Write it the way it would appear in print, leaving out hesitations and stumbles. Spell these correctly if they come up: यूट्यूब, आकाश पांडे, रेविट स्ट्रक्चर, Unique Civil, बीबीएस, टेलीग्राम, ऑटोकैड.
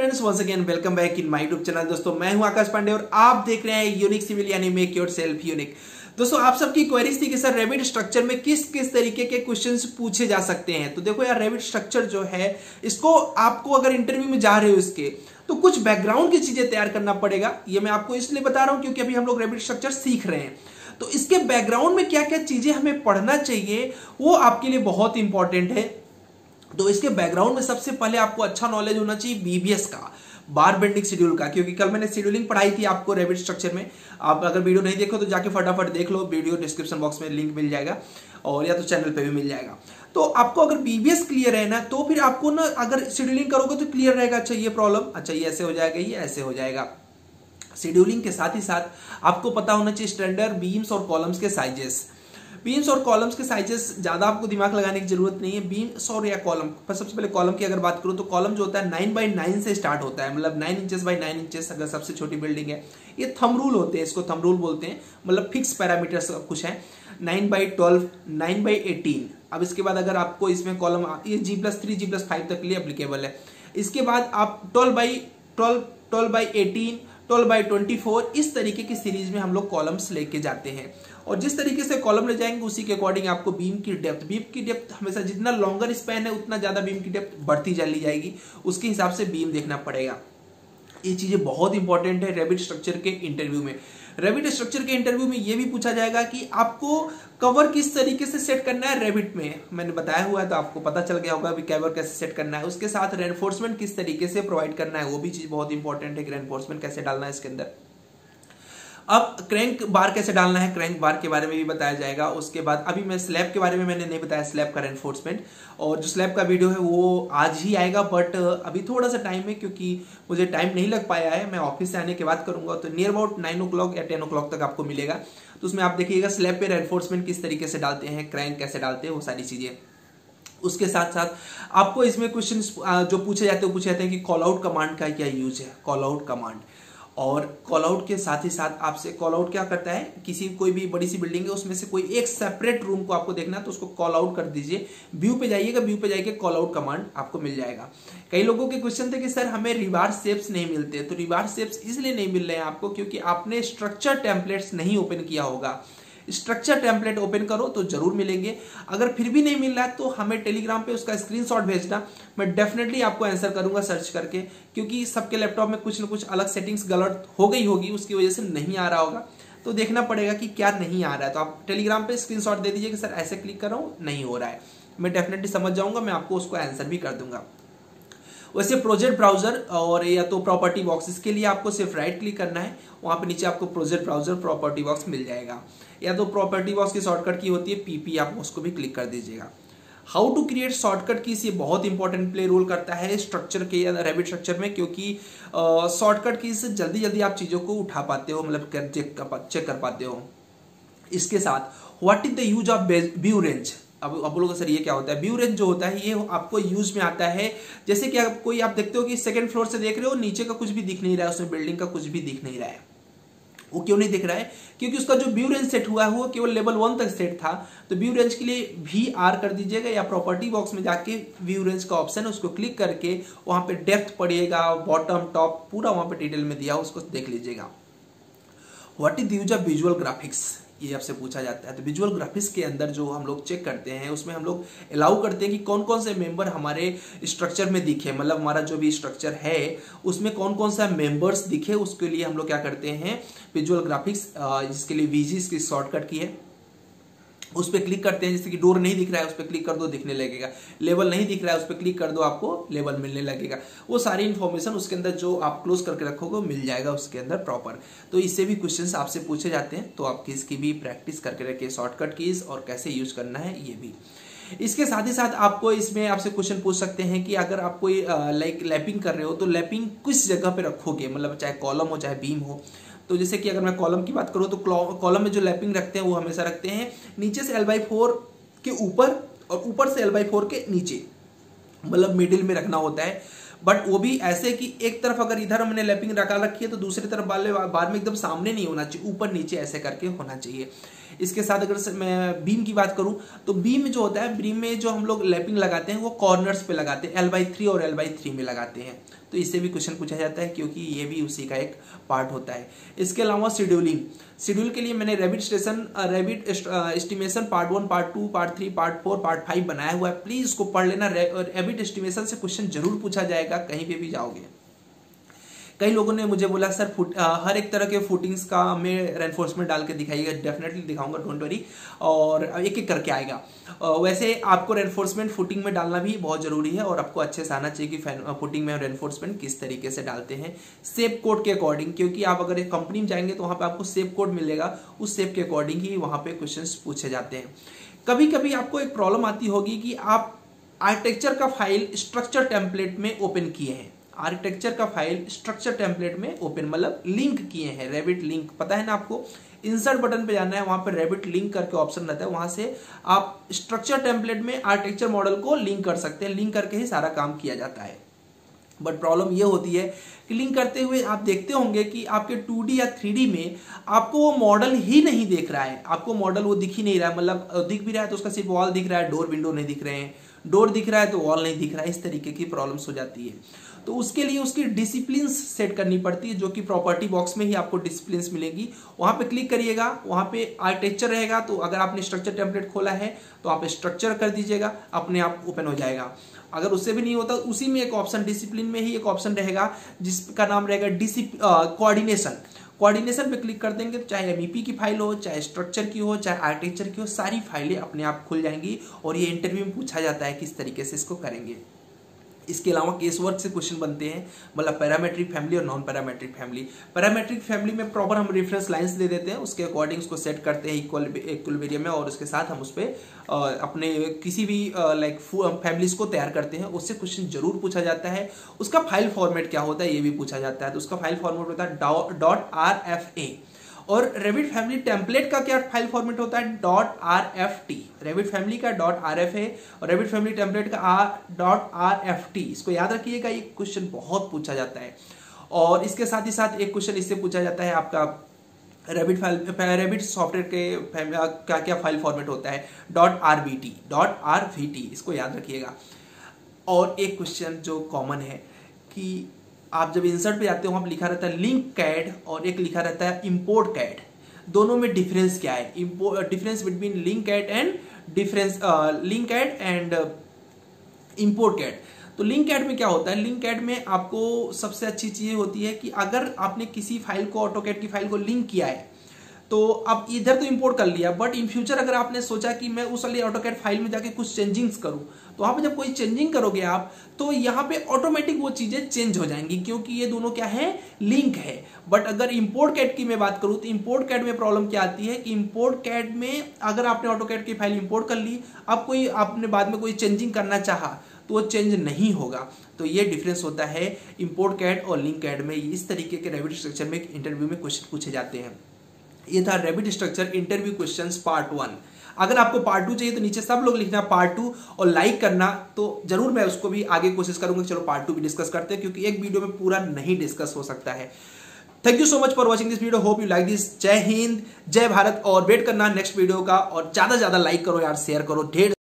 Friends once again welcome back in my यूट्यूब channel. दोस्तों मैं हूं आकाश पांडे और आप देख रहे हैं यूनिक सिविल यानी मेक योर सेल्फ यूनिक। दोस्तों आप सबकी क्वेरीज थी कि सर रेविट स्ट्रक्चर में किस तरीके के क्वेश्चंस पूछे जा सकते हैं। तो देखो यार, रेविट स्ट्रक्चर जो है इसको आपको अगर इंटरव्यू में जा रहे हो इसके तो कुछ बैकग्राउंड की चीजें तैयार करना पड़ेगा। ये मैं आपको इसलिए बता रहा हूं क्योंकि अभी हम लोग रेविट स्ट्रक्चर सीख रहे हैं, तो इसके बैकग्राउंड में क्या क्या चीजें हमें पढ़ना चाहिए वो आपके लिए बहुत इंपॉर्टेंट है। तो इसके बैकग्राउंड में सबसे पहले आपको अच्छा नॉलेज होना चाहिए बीबीएस का, बार बेंडिंग शेड्यूल का, क्योंकि कल मैंने शेड्यूलिंग पढ़ाई थी आपको रेविट स्ट्रक्चर में। आप अगर वीडियो नहीं देखो तो जाके फटाफट देख लो, वीडियो डिस्क्रिप्शन बॉक्स में लिंक मिल जाएगा और या तो चैनल पे भी मिल जाएगा। तो आपको अगर बीबीएस क्लियर है ना तो फिर आपको ना अगर शेड्यूलिंग करोगे तो क्लियर रहेगा, अच्छा ये प्रॉब्लम, अच्छा ये ऐसे हो जाएगा, ये ऐसे हो जाएगा। शेड्यूलिंग के साथ ही साथ आपको पता होना चाहिए स्टैंडर्ड बीम्स और कॉलम्स के साइजेस। बीम्स और कॉलम्स के साइजेस ज़्यादा आपको दिमाग लगाने की जरूरत नहीं है। बीम्स और या कॉलम पर सबसे पहले कॉलम की अगर बात करूँ तो कॉलम जो होता है 9 by 9 से स्टार्ट होता है, मतलब 9 इंचेस by 9 इंचेस अगर सबसे छोटी बिल्डिंग है। ये थंब रूल होते हैं, इसको थंब रूल बोलते हैं, मतलब फिक्स पैरामीटर्स सब कुछ है। 9 by 12, 9 by 18। अब इसके बाद अगर आपको इसमें कॉलम ये G+3 G+5 तक के लिए एप्लीकेबल है। इसके बाद आप 12 by 12, 12 by 18, 12 by 24 इस तरीके की सीरीज में हम लोग कॉलम्स लेके जाते हैं। और जिस तरीके से कॉलम ले जाएंगे उसी के अकॉर्डिंग आपको बीम की डेप्थ हमेशा जितना लॉन्गर स्पैन है उतना ज़्यादा बीम की डेप्थ बढ़ती चली जाएगी, उसके हिसाब से बीम देखना पड़ेगा। ये चीज़ें बहुत इंपॉर्टेंट है रेविट स्ट्रक्चर के इंटरव्यू में। रेविट स्ट्रक्चर के इंटरव्यू में ये भी पूछा जाएगा कि आपको कवर किस तरीके से सेट करना है रेविट में। मैंने बताया हुआ है तो आपको पता चल गया होगा अभी कवर कैसे सेट करना है। उसके साथ रेनफोर्समेंट किस तरीके से प्रोवाइड करना है वो भी चीज़ बहुत इंपॉर्टेंट है कि रेनफोर्समेंट कैसे डालना है इसके अंदर। अब क्रैंक बार कैसे डालना है, क्रैंक बार के बारे में भी बताया जाएगा। उसके बाद अभी मैं स्लैब के बारे में मैंने नहीं बताया, स्लैब का रेनफोर्समेंट, और जो स्लैब का वीडियो है वो आज ही आएगा बट अभी थोड़ा सा टाइम है क्योंकि मुझे टाइम नहीं लग पाया है। मैं ऑफिस से आने के बाद करूँगा तो नियर अबाउट 9 o'clock या 10 o'clock तक आपको मिलेगा। तो उसमें आप देखिएगा स्लैब पर रेनफोर्समेंट किस तरीके से डालते हैं, क्रैंक कैसे डालते हैं, वो सारी चीज़ें। उसके साथ साथ आपको इसमें क्वेश्चंस जो पूछे जाते हैं वो पूछे जाते हैं कि कॉल आउट कमांड का क्या यूज है। कॉल आउट कमांड और कॉल आउट के साथ ही साथ आपसे कॉल आउट क्या करता है, किसी कोई भी बड़ी सी बिल्डिंग है उसमें से कोई एक सेपरेट रूम को आपको देखना है तो उसको कॉल आउट कर दीजिए। व्यू पे जाइएगा, व्यू पे जाके कॉल आउट कमांड आपको मिल जाएगा। कई लोगों के क्वेश्चन थे कि सर हमें रिबार शेप्स नहीं मिलते, तो रिबार शेप्स इसलिए नहीं मिल रहे हैं आपको क्योंकि आपने स्ट्रक्चर टेम्पलेट्स नहीं ओपन किया होगा। स्ट्रक्चर टेम्पलेट ओपन करो तो जरूर मिलेंगे। अगर फिर भी नहीं मिल रहा है तो हमें टेलीग्राम पे उसका स्क्रीनशॉट भेजना, मैं डेफिनेटली आपको आंसर करूंगा सर्च करके, क्योंकि सबके लैपटॉप में कुछ ना कुछ अलग सेटिंग्स गलत हो गई होगी उसकी वजह से नहीं आ रहा होगा। तो देखना पड़ेगा कि क्या नहीं आ रहा है, तो आप टेलीग्राम पे स्क्रीनशॉट दे दीजिए कि सर ऐसे क्लिक कर रहा हूं नहीं हो रहा है, मैं डेफिनेटली समझ जाऊंगा, मैं आपको उसको आंसर भी कर दूंगा। वैसे प्रोजेक्ट ब्राउजर और या तो प्रॉपर्टी बॉक्स, इसके लिए आपको सिर्फ राइट क्लिक करना है, वहाँ पे नीचे आपको प्रोजेक्ट ब्राउजर प्रॉपर्टी बॉक्स मिल जाएगा, या तो प्रॉपर्टी बॉक्स की शॉर्टकट की होती है PP, आप उसको भी क्लिक कर दीजिएगा। How to create shortcut keys ये बहुत इंपॉर्टेंट प्ले रोल करता है स्ट्रक्चर के या रेविट स्ट्रक्चर में, क्योंकि शॉर्टकट कीज से जल्दी जल्दी आप चीज़ों को उठा पाते हो, मतलब चेक कर पाते हो। इसके साथ what is the use of view range. अब आप लोग सर ये क्या होता है, व्यू रेंज जो होता है ये आपको यूज में आता है जैसे कि आप कोई आप देखते हो कि सेकंड फ्लोर से देख रहे हो, नीचे का कुछ भी दिख नहीं रहा है, उसमें बिल्डिंग का कुछ भी दिख नहीं रहा है। वो क्यों नहीं दिख रहा है, क्योंकि उसका जो व्यू रेंज सेट हुआ है वो केवल लेवल 1 तक सेट था। तो व्यू रेंज के लिए VR कर दीजिएगा या प्रॉपर्टी बॉक्स में जाके व्यू रेंज का ऑप्शन है उसको क्लिक करके वहाँ पर डेप्थ पड़ेगा, बॉटम टॉप पूरा वहाँ पर डिटेल में दिया उसको देख लीजिएगा। What is the use of visual graphics ये आपसे पूछा जाता है। तो विजुअल ग्राफिक्स के अंदर जो हम लोग चेक करते हैं उसमें हम लोग अलाउ करते हैं कि कौन कौन से मेंबर हमारे स्ट्रक्चर में दिखे, मतलब हमारा जो भी स्ट्रक्चर है उसमें कौन कौन सा मेंबर्स दिखे, उसके लिए हम लोग क्या करते हैं विजुअल ग्राफिक्स, जिसके लिए VG इसकी शॉर्टकट की है, उस पर क्लिक करते हैं। जैसे कि डोर नहीं दिख रहा है उस पर क्लिक कर दो दिखने लगेगा, लेवल नहीं दिख रहा है उस पर क्लिक कर दो आपको लेवल मिलने लगेगा। वो सारी इन्फॉर्मेशन उसके अंदर जो आप क्लोज करके रखोगे मिल जाएगा उसके अंदर प्रॉपर। तो इससे भी क्वेश्चंस आपसे पूछे जाते हैं, तो आप इसकी भी प्रैक्टिस करके रखिए शॉर्टकट कीज और कैसे यूज करना है ये भी। इसके साथ ही साथ आपको इसमें आपसे क्वेश्चन पूछ सकते हैं कि अगर आप कोई लाइक लैपिंग कर रहे हो तो लैपिंग किस जगह पर रखोगे, मतलब चाहे कॉलम हो चाहे बीम हो। तो जैसे कि अगर मैं कॉलम की बात करूँ तो कॉलम में जो लैपिंग रखते हैं वो हमेशा रखते हैं नीचे से L/4 के ऊपर और ऊपर से L/4 के नीचे, मतलब मिडिल में रखना होता है। बट वो भी ऐसे कि एक तरफ अगर इधर हमने लैपिंग रखी है तो दूसरी तरफ बाद में एकदम सामने नहीं होना चाहिए, ऊपर नीचे ऐसे करके होना चाहिए। इसके साथ अगर मैं बीम की बात करूं तो बीम जो होता है, बीम में जो हम लोग लैपिंग लगाते हैं वो कॉर्नर्स पे लगाते हैं, L/3 और L/3 में लगाते हैं, तो इससे भी क्वेश्चन पूछा जाता है क्योंकि ये भी उसी का एक पार्ट होता है। इसके अलावा शेड्यूलिंग, शेड्यूल के लिए मैंने Revit estimation part 1, part 2, part 3, part 4, part 5 बनाया हुआ है, प्लीज इसको पढ़ लेना। रेविट एस्टिमेशन से क्वेश्चन जरूर पूछा जाएगा कहीं पे भी जाओगे। कई लोगों ने मुझे बोला सर हर एक तरह के फुटिंग्स का हमें रेनफोर्समेंट डाल के दिखाइएगा, डेफिनेटली दिखाऊंगा, डोंट वरी, और एक एक करके आएगा। वैसे आपको रेनफोर्समेंट फुटिंग में डालना भी बहुत ज़रूरी है और आपको अच्छे से आना चाहिए कि फुटिंग में रेनफोर्समेंट किस तरीके से डालते हैं शेप कोड के अकॉर्डिंग, क्योंकि आप अगर एक कंपनी में जाएंगे तो वहाँ पर आपको शेप कोड मिलेगा, उस शेप के अकॉर्डिंग ही वहाँ पर क्वेश्चन पूछे जाते हैं। कभी कभी आपको एक प्रॉब्लम आती होगी कि आप आर्किटेक्चर का फाइल स्ट्रक्चर टेम्पलेट में ओपन किए हैं, आर्किटेक्चर का फाइल स्ट्रक्चर टेम्पलेट में ओपन मतलब लिंक किए हैं, रेविट लिंक पता है ना आपको, इंसर्ट बटन पे जाना है, वहां पर रेविट लिंक करके ऑप्शन रहता है, वहां से आप स्ट्रक्चर टेम्पलेट में आर्किटेक्चर मॉडल को लिंक कर सकते हैं, लिंक करके ही सारा काम किया जाता है। बट प्रॉब्लम ये होती है कि लिंक करते हुए आप देखते होंगे कि आपके 2D या 3D में आपको वो मॉडल ही नहीं दिख रहा है, आपको मॉडल वो दिख ही नहीं रहा है, मतलब दिख भी रहा है तो उसका सिर्फ वॉल दिख रहा है, डोर विंडो नहीं दिख रहे हैं, डोर दिख रहा है तो वॉल नहीं दिख रहा है, इस तरीके की प्रॉब्लम्स हो जाती है। तो उसके लिए उसकी डिसिप्लिन्स सेट करनी पड़ती है, जो कि प्रॉपर्टी बॉक्स में ही आपको डिसिप्लिन्स मिलेगी, वहाँ पे क्लिक करिएगा, वहाँ पे आर्किटेक्चर रहेगा, तो अगर आपने स्ट्रक्चर टेम्पलेट खोला है तो आप स्ट्रक्चर कर दीजिएगा, अपने आप ओपन हो जाएगा। अगर उससे भी नहीं होता उसी में एक ऑप्शन, डिसिप्लिन में ही एक ऑप्शन रहेगा जिसका नाम रहेगा कोऑर्डिनेशन। कोऑर्डिनेशन पे क्लिक कर देंगे तो चाहे MEP की फाइल हो, चाहे स्ट्रक्चर की हो, चाहे आर्किटेक्चर की हो, सारी फाइलें अपने आप खुल जाएंगी और ये इंटरव्यू में पूछा जाता है किस तरीके से इसको करेंगे। इसके अलावा केस वर्क से क्वेश्चन बनते हैं, मतलब पैरामेट्रिक फैमिली और non parametric family. Parametric family में प्रॉपर हम रेफरेंस लाइंस दे देते हैं, उसके अकॉर्डिंग उसको सेट करते हैं इक्विलिब्रियम में, और उसके साथ हम उस पर अपने किसी भी लाइक फैमिलीज को तैयार करते हैं, उससे क्वेश्चन जरूर पूछा जाता है। उसका फाइल फॉर्मेट क्या होता है ये भी पूछा जाता है, तो उसका फाइल फॉर्मेट होता है .rfa और रेविट फैमिली टेम्पलेट का क्या फाइल फॉर्मेट होता है .rft, रेविट फैमिली का .rfa और रेविट फैमिली टेम्पलेट का .rft। इसको याद रखिएगा, ये क्वेश्चन बहुत पूछा जाता है। और इसके साथ ही साथ एक क्वेश्चन इससे पूछा जाता है आपका रेविट सॉफ्टवेयर के क्या क्या फाइल फॉर्मेट होता है .rbt, .rvt, इसको याद रखिएगा। और एक क्वेश्चन जो कॉमन है कि आप जब इंसर्ट पे जाते हो वहाँ पर लिखा रहता है लिंक कैड और एक लिखा रहता है इंपोर्ट कैड, दोनों में डिफरेंस क्या है, difference between link CAD and import CAD. तो लिंक कैड में क्या होता है, लिंक कैड में आपको सबसे अच्छी चीज़ होती है कि अगर आपने किसी फाइल को, ऑटोकैड की फाइल को लिंक किया है तो अब इधर तो इंपोर्ट कर लिया, बट इन फ्यूचर अगर आपने सोचा कि मैं उस वाली ऑटोकैड फाइल में जाके कुछ चेंजिंग्स करूं, तो वहाँ पे जब कोई चेंजिंग करोगे आप तो यहाँ पे ऑटोमेटिक वो चीज़ें चेंज हो जाएंगी क्योंकि ये दोनों क्या है, लिंक है। बट अगर इंपोर्ट कैड की मैं बात करूँ तो इंपोर्ट कैड में प्रॉब्लम क्या आती है कि इंपोर्ट कैड में अगर आपने ऑटोकैड की फाइल इंपोर्ट कर ली, अब कोई आपने बाद में कोई चेंजिंग करना चाहा तो वो चेंज नहीं होगा। तो ये डिफरेंस होता है इंपोर्ट कैड और लिंक कैड में। इस तरीके के रेविट स्ट्रक्चर में इंटरव्यू में क्वेश्चन पूछे जाते हैं। ये था रेविट स्ट्रक्चर interview questions part 1। अगर आपको पार्ट 2 चाहिए तो नीचे सब लोग लिखना पार्ट 2 और लाइक करना, तो जरूर मैं उसको भी आगे कोशिश करूंगा। चलो पार्ट 2 भी डिस्कस करते हैं क्योंकि एक वीडियो में पूरा नहीं डिस्कस हो सकता है। Thank you so much for watching this video, hope you like this. जय हिंद, जय भारत, और वेट करना नेक्स्ट वीडियो का, और ज्यादा लाइक करो यार, शेयर करो।